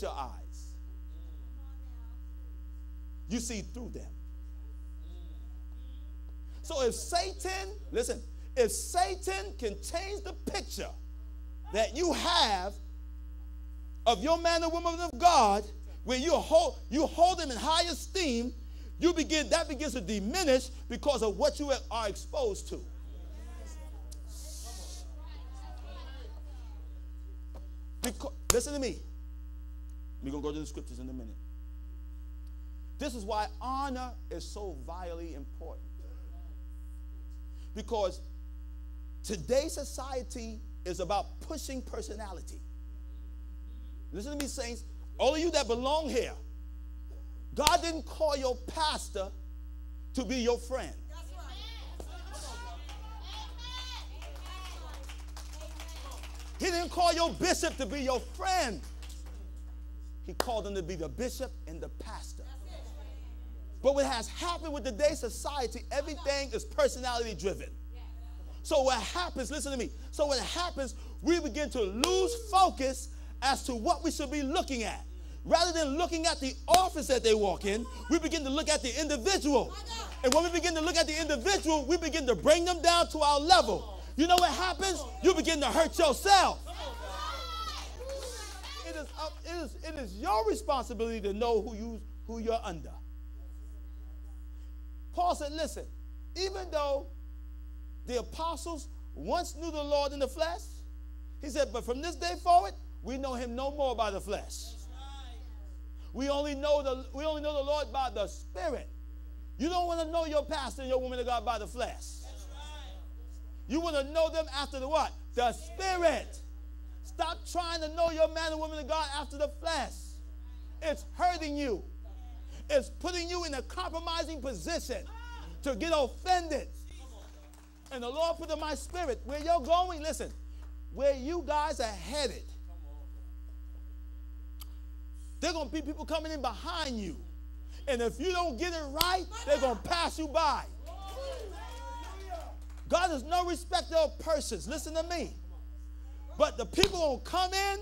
with your eyes. You see through them. So if Satan, listen, if Satan can change the picture that you have of your man and woman of God, when you hold him in high esteem, that begins to diminish because of what you are exposed to. Because, listen to me. We're going to go to the scriptures in a minute. This is why honor is so vitally important. Because today's society is about pushing personality. Listen to me, saints. All of you that belong here, God didn't call your pastor to be your friend. That's right. Amen. He didn't call your bishop to be your friend. He called him to be the bishop and the pastor. But what has happened with today's society, everything is personality driven. So what happens, listen to me. So what happens, we begin to lose focus as to what we should be looking at. Rather than looking at the office that they walk in, we begin to look at the individual. And when we begin to look at the individual, we begin to bring them down to our level. You know what happens? You begin to hurt yourself. It is your responsibility to know who you're under. Paul said, listen, even though the apostles once knew the Lord in the flesh, he said, but from this day forward, we know him no more by the flesh. We only know the Lord by the Spirit. You don't want to know your pastor and your woman of God by the flesh. That's right. You want to know them after the what? The Spirit. Stop trying to know your man and woman of God after the flesh. It's hurting you. It's putting you in a compromising position to get offended. And the Lord put in my spirit, where you're going, listen, where you guys are headed, there are going to be people coming in behind you. And if you don't get it right, they're going to pass you by. God is no respecter of persons. Listen to me. But the people are going to come in,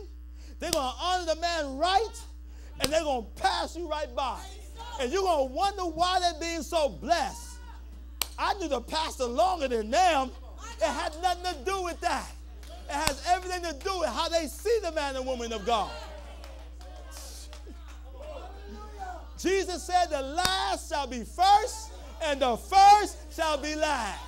they're going to honor the man right, and they're going to pass you right by. And you're going to wonder why they're being so blessed. I knew the pastor longer than them. It had nothing to do with that. It has everything to do with how they see the man and woman of God. Jesus said, the last shall be first, and the first shall be last.